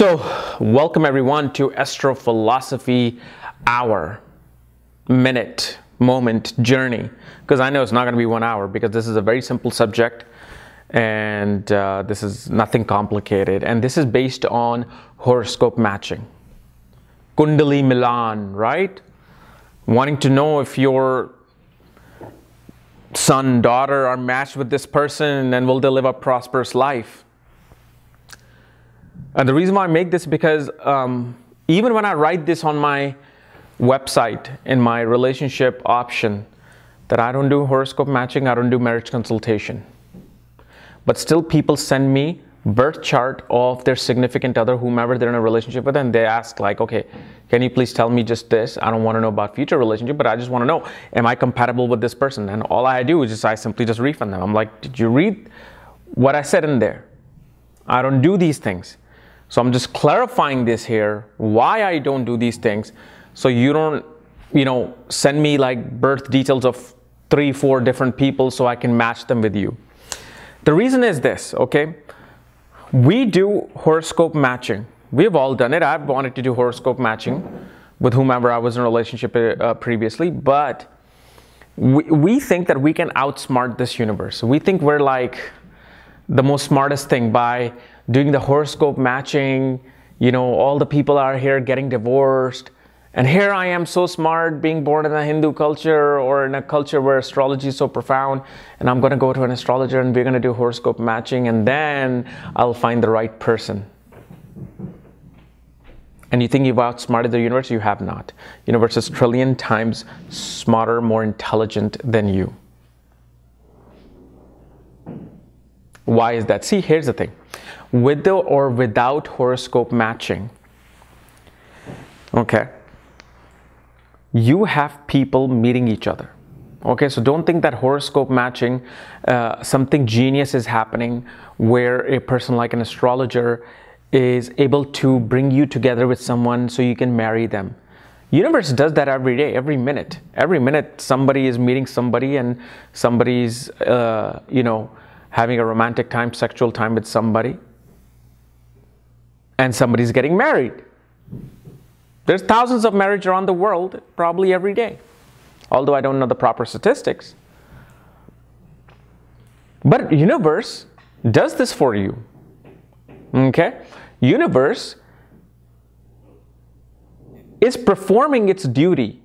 So, welcome everyone to Astrophilosophy Hour, minute, moment, journey, because I know it's not going to be 1 hour, because this is a very simple subject, and this is nothing complicated, and this is based on horoscope matching. Kundali Milan, right? Wanting to know if your son, daughter are matched with this person, and will they live a prosperous life? And the reason why I make this is because even when I write this on my website in my relationship option, that I don't do horoscope matching, I don't do marriage consultation, but still people send me birth chart of their significant other, whomever they're in a relationship with, and they ask like, okay, can you please tell me just this? I don't want to know about future relationship, but I just want to know, am I compatible with this person? And all I do is just, I simply just refund them. I'm like, did you read what I said in there? I don't do these things. So I'm just clarifying this here, why I don't do these things. So you don't, send me like birth details of 3-4 different people so I can match them with you. The reason is this, okay? We do horoscope matching. We've all done it. I've wanted to do horoscope matching with whomever I was in a relationship previously, but we think that we can outsmart this universe. We think we're like the most smartest thing by doing the horoscope matching, all the people are here getting divorced. And here I am so smart, being born in a Hindu culture or in a culture where astrology is so profound, and I'm going to go to an astrologer and we're going to do horoscope matching, and then I'll find the right person. And you think you've outsmarted the universe? You have not. The universe is trillion times smarter, more intelligent than you. Why is that? See, here's the thing. With or without horoscope matching, okay, you have people meeting each other. Okay, so don't think that horoscope matching, something genius is happening where a person like an astrologer is able to bring you together with someone so you can marry them. Universe does that every day, every minute. Every minute somebody is meeting somebody, and somebody's, having a romantic time, sexual time with somebody, and somebody's getting married. There's thousands of marriages around the world, probably every day, although I don't know the proper statistics. But universe does this for you, okay? Universe is performing its duty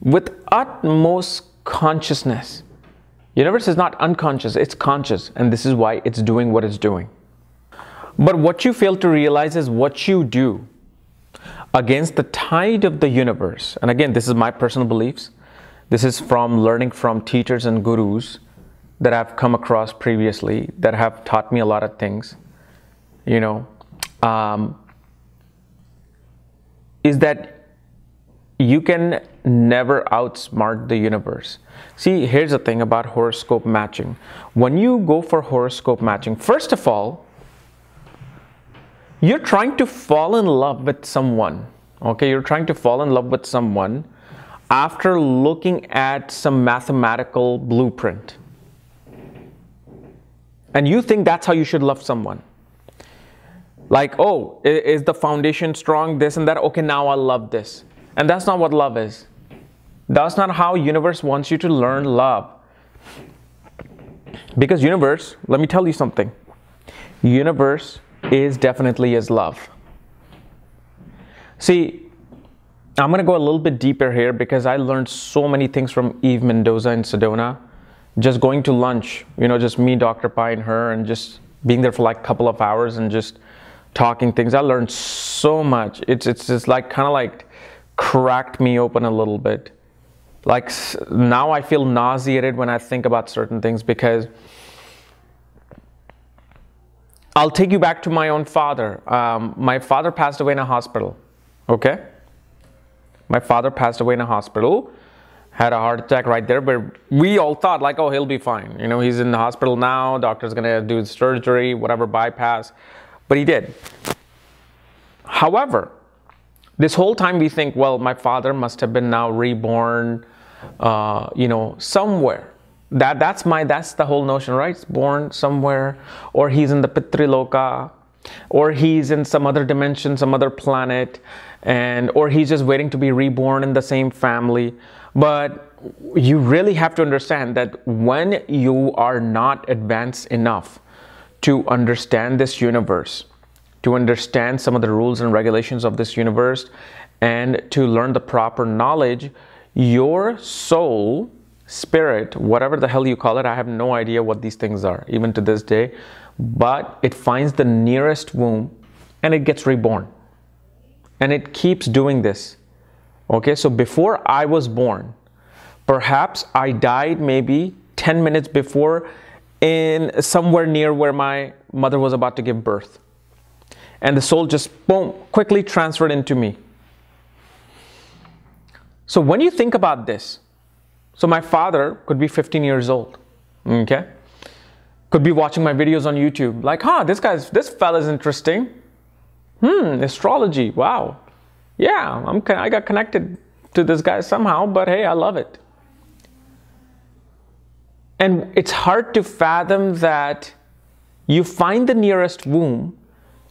with utmost consciousness. Universe is not unconscious, it's conscious, and this is why it's doing what it's doing. But what you fail to realize is what you do against the tide of the universe. And again, this is my personal beliefs. This is from learning from teachers and gurus that I've come across previously that have taught me a lot of things, is that you can never outsmart the universe. See, here's the thing about horoscope matching. When you go for horoscope matching, first of all, you're trying to fall in love with someone. Okay, you're trying to fall in love with someone after looking at some mathematical blueprint. And you think that's how you should love someone. Like, oh, is the foundation strong, this and that? Okay, now I love this. And that's not what love is. That's not how universe wants you to learn love. Because universe, let me tell you something. Universe is definitely is love. See, I'm going to go a little bit deeper here because I learned so many things from Eve Mendoza in Sedona. Just going to lunch, just me, Dr. Pai and her, and just being there for like a couple of hours and just talking things. I learned so much. It's just like kind of like cracked me open a little bit. Like now I feel nauseated when I think about certain things, because I'll take you back to my own father. My father passed away in a hospital, okay? My father passed away in a hospital, had a heart attack right there, but we all thought like, oh, he'll be fine. He's in the hospital now, doctor's gonna do surgery, whatever, bypass, but he did. However, this whole time we think, well, my father must have been now reborn, somewhere. That's the whole notion, right? It's born somewhere, or he's in the Pitri Loka, or he's in some other dimension, some other planet, and or he's just waiting to be reborn in the same family. But you really have to understand that when you are not advanced enough to understand this universe, to understand some of the rules and regulations of this universe, and to learn the proper knowledge, your soul, spirit, whatever the hell you call it, I have no idea what these things are, even to this day, but it finds the nearest womb and it gets reborn. And it keeps doing this. Okay, so before I was born, perhaps I died maybe 10 minutes before in somewhere near where my mother was about to give birth. And the soul just, boom, quickly transferred into me. So when you think about this, so my father could be 15 years old, okay? Could be watching my videos on YouTube. Like, huh, this fella's interesting. Astrology, wow. Yeah, I got connected to this guy somehow, but hey, I love it. And it's hard to fathom that you find the nearest womb.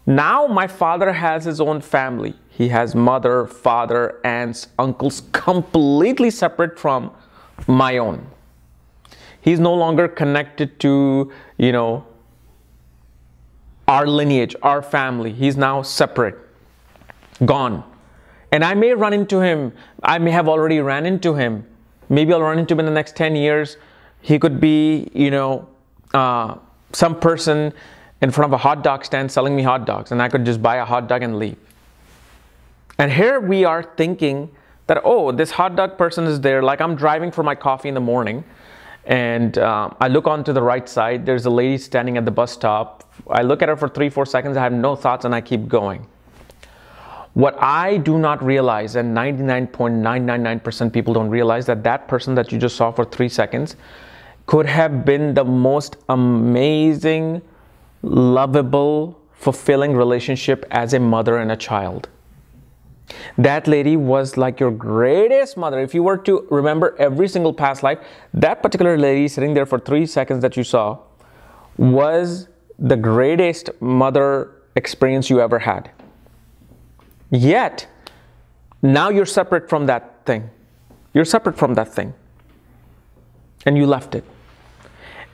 Now my father has his own family. He has mother, father, aunts, uncles, completely separate from my own. He's no longer connected to, you know, our lineage, our family. He's now separate, gone. And I may run into him. I may have already ran into him. Maybe I'll run into him in the next 10 years. He could be, you know, some person in front of a hot dog stand selling me hot dogs, and I could just buy a hot dog and leave. And here we are thinking that, oh, this hot dog person is there. Like, I'm driving for my coffee in the morning, and I look onto the right side. There's a lady standing at the bus stop. I look at her for 3-4 seconds. I have no thoughts, and I keep going. What I do not realize, and 99.999% people don't realize, that that person that you just saw for 3 seconds could have been the most amazing, lovable, fulfilling relationship as a mother and a child. That lady was like your greatest mother. If you were to remember every single past life, that particular lady sitting there for 3 seconds that you saw was the greatest mother experience you ever had. Yet, now you're separate from that thing. You're separate from that thing. And you left it.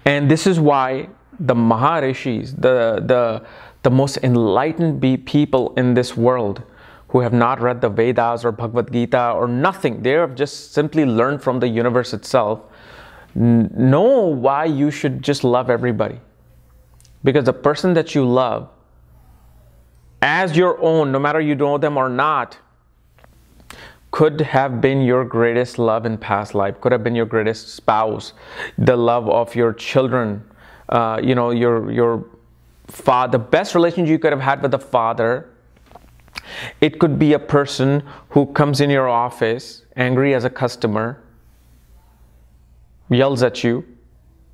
And this is why the Maharishis, the most enlightened people in this world, who have not read the Vedas or Bhagavad Gita or nothing, they have just simply learned from the universe itself, know why you should just love everybody. Because the person that you love as your own, no matter you know them or not, could have been your greatest love in past life, could have been your greatest spouse, the love of your children, you know, your father, the best relationship you could have had with the father. It could be a person who comes in your office, angry as a customer, yells at you,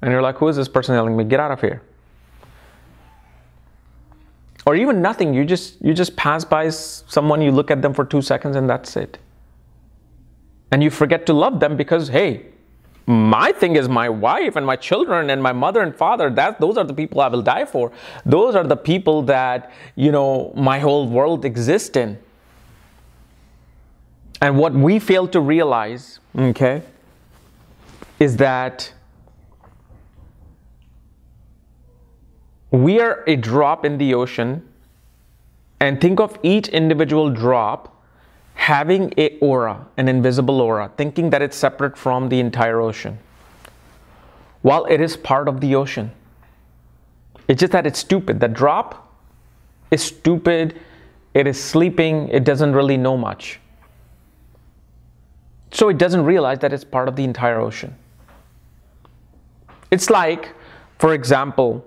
and you're like, who is this person yelling at me? Get out of here. Or even nothing. You just pass by someone, you look at them for 2 seconds, and that's it. And you forget to love them because, hey, my thing is my wife and my children and my mother and father. Those are the people I will die for. Those are the people that, you know, my whole world exists in. And what we fail to realize, okay, is that we are a drop in the ocean, and think of each individual drop having a aura, an invisible aura, thinking that it's separate from the entire ocean. While it is part of the ocean. It's just that it's stupid. The drop is stupid. It is sleeping. It doesn't really know much. So it doesn't realize that it's part of the entire ocean. It's like, for example,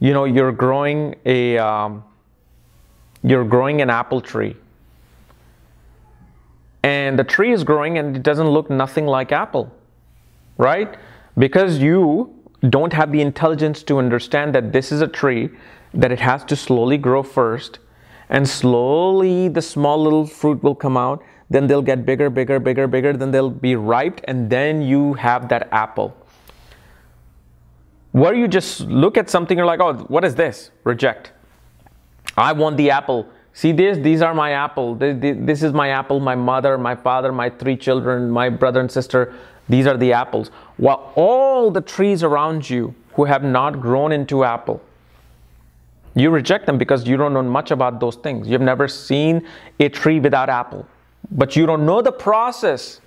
you know, you're growing an apple tree. And the tree is growing and it doesn't look nothing like apple, right? Because you don't have the intelligence to understand that this is a tree, that it has to slowly grow first, and slowly the small little fruit will come out, then they'll get bigger, bigger, bigger, bigger, then they'll be ripe, and then you have that apple. Where you just look at something, you're like, oh, what is this? Reject. I want the apple. See this? These are my apple. This is my apple, my mother, my father, my three children, my brother and sister. These are the apples. While all the trees around you who have not grown into apple, you reject them because you don't know much about those things. You've never seen a tree without apple. But you don't know the process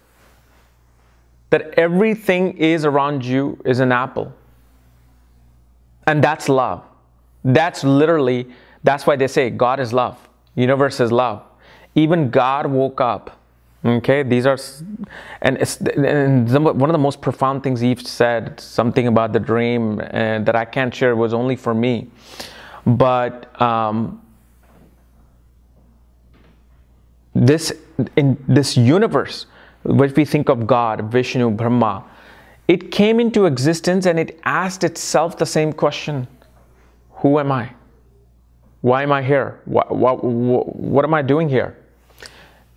that everything is around you is an apple. And that's love. That's why they say God is love. Universe is love. Even God woke up. Okay, these are, and one of the most profound things Eve said, something about the dream that I can't share, was only for me. But in this universe, which we think of God, Vishnu, Brahma, it came into existence and it asked itself the same question. Who am I? Why am I here? What am I doing here?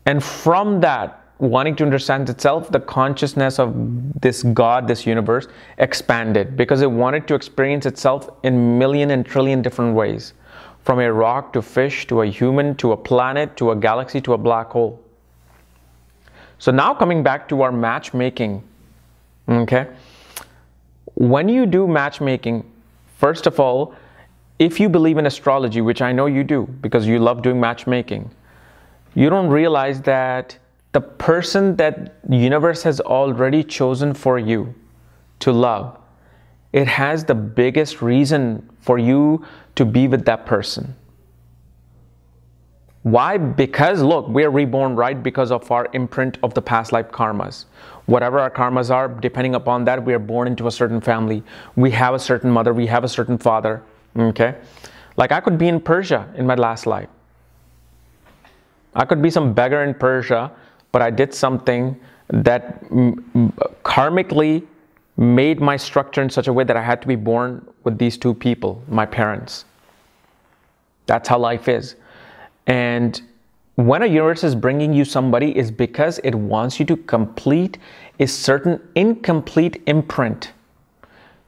And from that, wanting to understand itself, the consciousness of this God, this universe, expanded because it wanted to experience itself in million and trillion different ways. From a rock to fish to a human to a planet to a galaxy to a black hole. So now coming back to our matchmaking, okay? When you do matchmaking, first of all, if you believe in astrology, which I know you do because you love doing matchmaking, you don't realize that the person that the universe has already chosen for you to love, it has the biggest reason for you to be with that person. Why? Because look, we are reborn, right? Because of our imprint of the past life karmas. Whatever our karmas are, depending upon that, we are born into a certain family. We have a certain mother, we have a certain father. Okay? Like I could be in Persia in my last life. I could be some beggar in Persia, but I did something that karmically made my structure in such a way that I had to be born with these two people, my parents. That's how life is. And when a universe is bringing you somebody, is because it wants you to complete a certain incomplete imprint.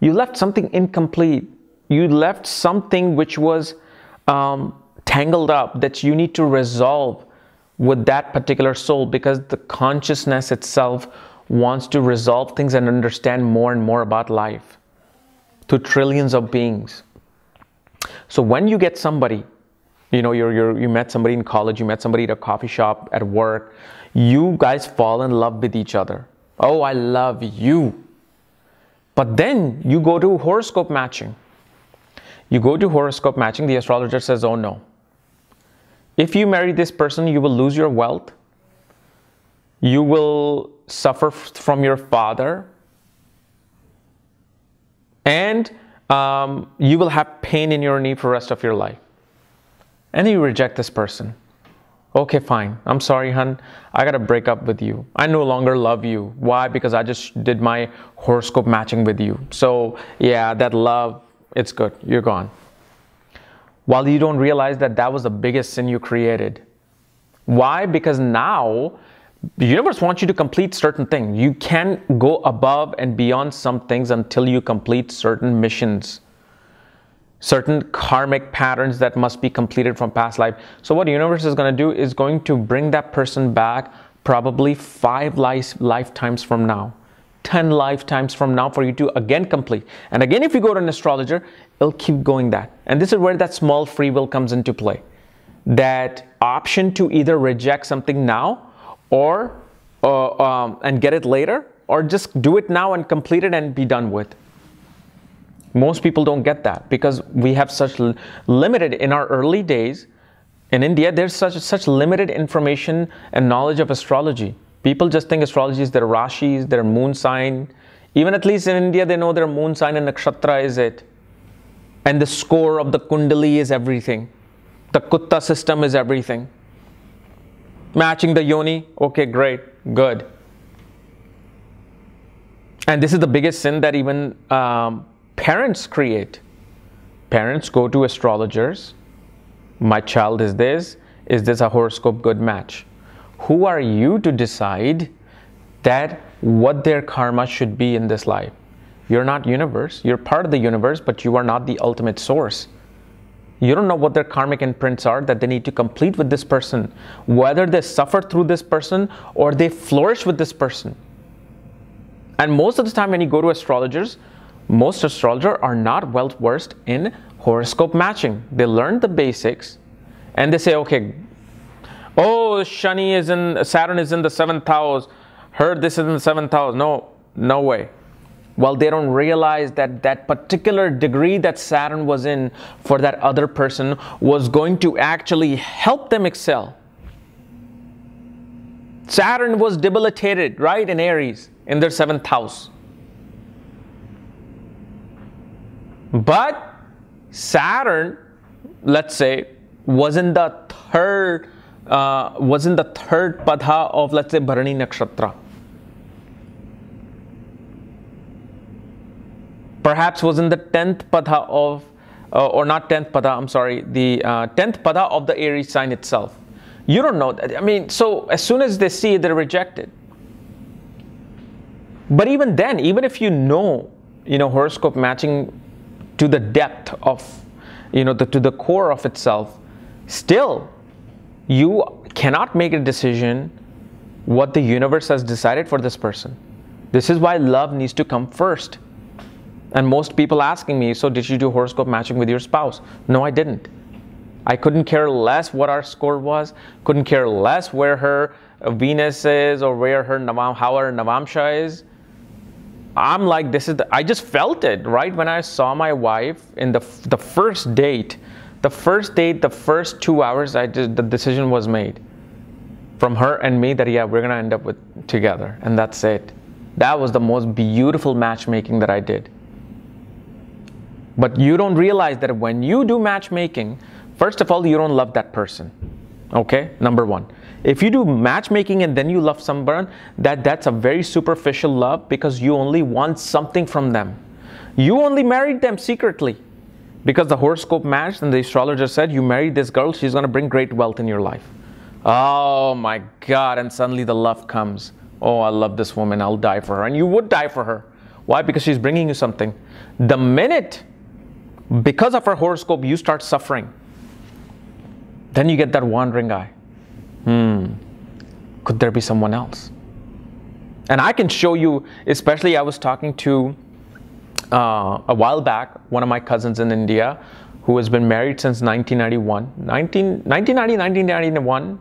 You left something incomplete. You left something which was tangled up that you need to resolve with that particular soul, because the consciousness itself wants to resolve things and understand more and more about life to trillions of beings. So when you get somebody, you know, you met somebody in college, you met somebody at a coffee shop, at work, you guys fall in love with each other. Oh, I love you. But then you go to horoscope matching. You go to horoscope matching, the astrologer says, oh no. If you marry this person, you will lose your wealth. You will suffer from your father. And you will have pain in your knee for the rest of your life. And you reject this person. Okay, fine. I'm sorry, hun. I gotta break up with you. I no longer love you. Why? Because I just did my horoscope matching with you. So yeah, that love, it's good. You're gone. While you don't realize that that was the biggest sin you created. Why? Because now the universe wants you to complete certain things. You can't go above and beyond some things until you complete certain missions. Certain karmic patterns that must be completed from past life. So what the universe is going to do is going to bring that person back probably 5 lifetimes from now, 10 lifetimes from now, for you to again complete. And again, if you go to an astrologer, it'll keep going that. And this is where that small free will comes into play. That option to either reject something now or and get it later, or just do it now and complete it and be done with. Most people don't get that because we have such limited, in our early days, in India, there's such limited information and knowledge of astrology. People just think astrology is their Rashis, their moon sign. Even at least in India, they know their moon sign and Nakshatra is it. And the score of the Kundali is everything. The Kutta system is everything. Matching the Yoni, okay, great, good. And this is the biggest sin that even parents create. Parents go to astrologers. My child is this. Is this a horoscope good match? Who are you to decide that what their karma should be in this life? You're not universe. You're part of the universe, but you are not the ultimate source. You don't know what their karmic imprints are that they need to complete with this person, whether they suffer through this person or they flourish with this person. And most of the time when you go to astrologers, most astrologers are not well versed in horoscope matching. They learn the basics and they say, okay, oh, Saturn is in the 7th house. Heard this is in the 7th house. No, no way. Well, they don't realize that that particular degree that Saturn was in for that other person was going to actually help them excel. Saturn was debilitated, right, in Aries, in their 7th house. But Saturn, let's say, was in the third padha of, let's say, Bharani Nakshatra. Perhaps was in the 10th padha of, the 10th padha of the Aries sign itself. You don't know that. I mean, so as soon as they see it, they're rejected. But even then, even if you know, horoscope matching to the depth of, to the core of itself, still, you cannot make a decision what the universe has decided for this person. This is why love needs to come first. And most people asking me, so did you do horoscope matching with your spouse? No, I didn't. I couldn't care less what our score was, couldn't care less where her Venus is or where her Navamsha is. I'm like, I just felt it, right? When I saw my wife in the first date, the first 2 hours, the decision was made from her and me that, yeah, we're going to end up with together. And that's it. That was the most beautiful matchmaking that I did. But you don't realize that when you do matchmaking, first of all, you don't love that person. Okay, number one. If you do matchmaking and then you love someone, that's a very superficial love because you only want something from them. You only married them secretly because the horoscope matched and the astrologer said, you married this girl, she's going to bring great wealth in your life. Oh my God, and suddenly the love comes. Oh, I love this woman, I'll die for her. And you would die for her. Why? Because she's bringing you something. The minute, because of her horoscope, you start suffering, then you get that wandering eye. Could there be someone else? And I can show you, especially I was talking to a while back, one of my cousins in India who has been married since 1991.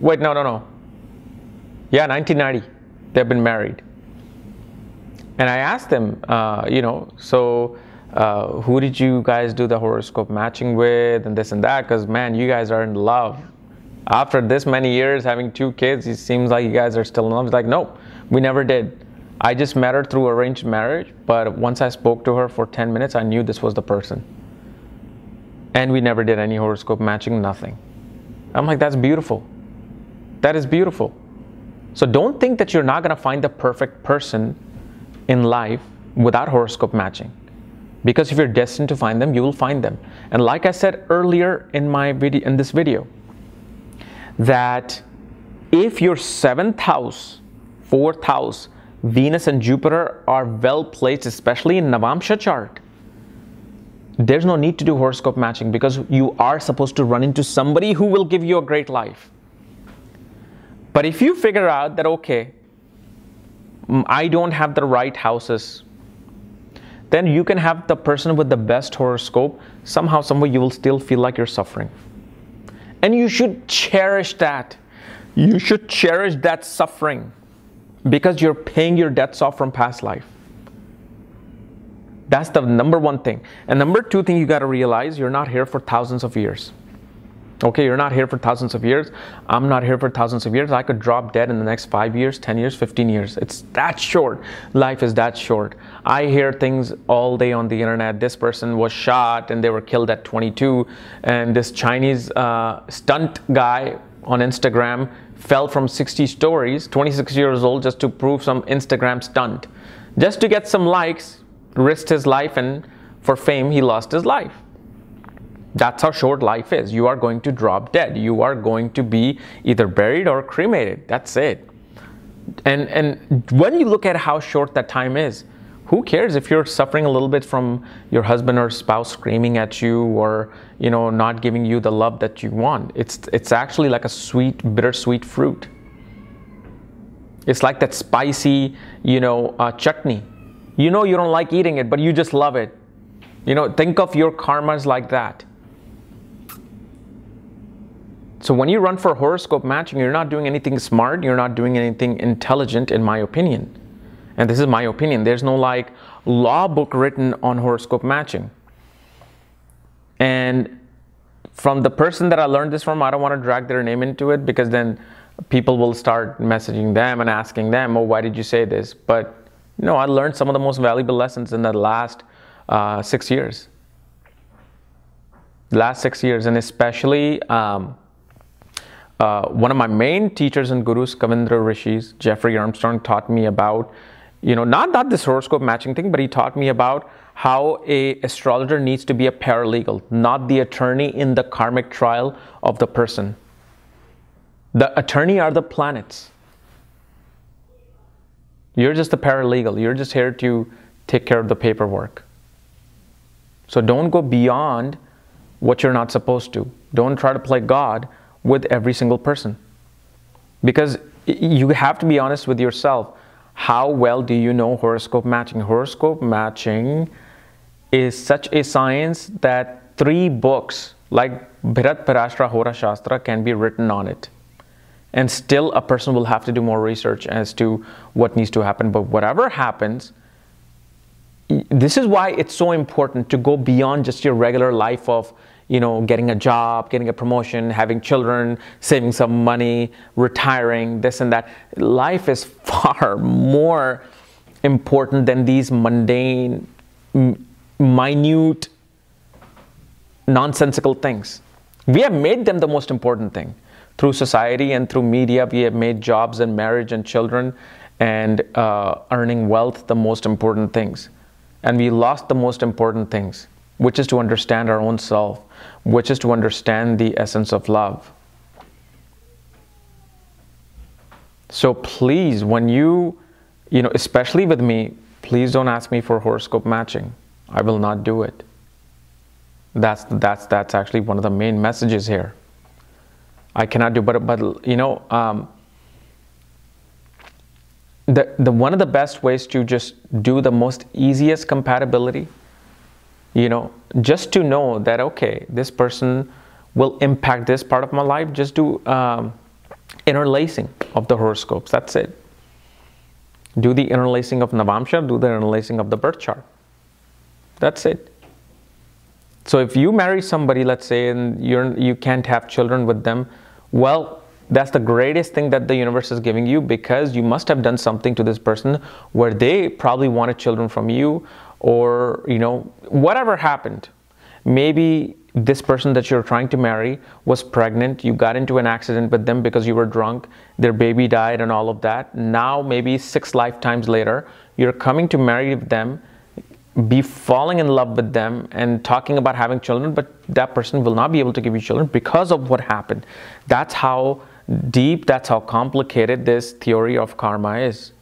Wait, no. Yeah, 1990, they've been married. And I asked them, who did you guys do the horoscope matching with and this and that? Because, man, you guys are in love. After this many years, having 2 kids, it seems like you guys are still in love. It's like, no, we never did. I just met her through arranged marriage. But once I spoke to her for 10 minutes, I knew this was the person. And we never did any horoscope matching, nothing. I'm like, that's beautiful. That is beautiful. So don't think that you're not going to find the perfect person in life without horoscope matching. Because if you're destined to find them, you will find them. And like I said earlier in this video, that if your 7th house, 4th house, Venus and Jupiter are well placed, especially in Navamsha chart, there's no need to do horoscope matching because you are supposed to run into somebody who will give you a great life. But if you figure out that, okay, I don't have the right houses, then you can have the person with the best horoscope. Somehow, somewhere, you will still feel like you're suffering. And you should cherish that. You should cherish that suffering because you're paying your debts off from past life. That's the number one thing. And number two thing you got to realize, you're not here for thousands of years. Okay, you're not here for thousands of years. I'm not here for thousands of years. I could drop dead in the next 5 years, 10 years, 15 years. It's that short. Life is that short. I hear things all day on the internet. This person was shot and they were killed at 22. And this Chinese stunt guy on Instagram fell from 60 stories, 26 years old, just to prove some Instagram stunt. Just to get some likes, risked his life, and for fame, he lost his life. That's how short life is. You are going to drop dead. You are going to be either buried or cremated. That's it. And when you look at how short that time is, who cares if you're suffering a little bit from your husband or spouse screaming at you or, you know, not giving you the love that you want? It's actually like a sweet, bittersweet fruit. It's like that spicy, you know, chutney. You know you don't like eating it, but you just love it. You know, think of your karmas like that. So when you run for horoscope matching, you're not doing anything smart. You're not doing anything intelligent, in my opinion. And this is my opinion. There's no like law book written on horoscope matching. And from the person that I learned this from, I don't want to drag their name into it, because then people will start messaging them and asking them, oh, why did you say this? But no, I learned some of the most valuable lessons in the last 6 years. Last 6 years, and especially one of my main teachers and gurus, Kavindra Rishi's, Jeffrey Armstrong, taught me about, you know, not this horoscope matching thing, but he taught me about how an astrologer needs to be a paralegal, not the attorney in the karmic trial of the person. The attorney are the planets. You're just a paralegal. You're just here to take care of the paperwork. So don't go beyond what you're not supposed to. Don't try to play God with every single person, because you have to be honest with yourself. How well do you know horoscope matching? Horoscope matching is such a science that 3 books like Bharat Parashra Hora Shastra can be written on it, and still a person will have to do more research as to what needs to happen. But whatever happens, this is why it's so important to go beyond just your regular life of, you know, getting a job, getting a promotion, having children, saving some money, retiring, this and that. Life is far more important than these mundane, minute, nonsensical things. We have made them the most important thing. Through society and through media, we have made jobs and marriage and children and earning wealth the most important things. And we lost the most important things, which is to understand our own self, which is to understand the essence of love. So please, when you know, especially with me, please don't ask me for horoscope matching. I will not do it. That's actually one of the main messages here. I cannot do, but you know, one of the best ways to just do the most easiest compatibility, you know, just to know that, okay, this person will impact this part of my life, just do interlacing of the horoscopes. That's it. Do the interlacing of Navamsha, do the interlacing of the birth chart. That's it. So if you marry somebody, let's say, and you can't have children with them, well, that's the greatest thing that the universe is giving you, because you must have done something to this person where they probably wanted children from you, or, you know, whatever happened. Maybe this person that you're trying to marry was pregnant. You got into an accident with them because you were drunk. Their baby died and all of that. Now, maybe 6 lifetimes later, you're coming to marry them, be falling in love with them and talking about having children, but that person will not be able to give you children because of what happened. That's how deep, that's how complicated this theory of karma is.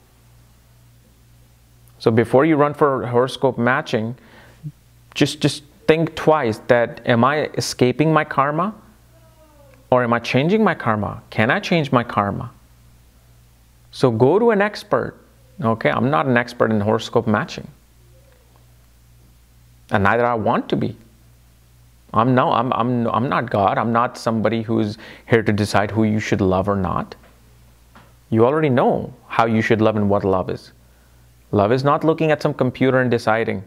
So before you run for horoscope matching, just think twice that, am I escaping my karma or am I changing my karma? Can I change my karma? So go to an expert. Okay, I'm not an expert in horoscope matching, and neither I want to be. I'm not God. I'm not somebody who's here to decide who you should love or not. You already know how you should love and what love is. Love is not looking at some computer and deciding.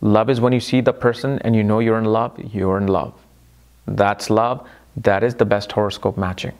Love is when you see the person and you know you're in love. That's love. That is the best horoscope matching.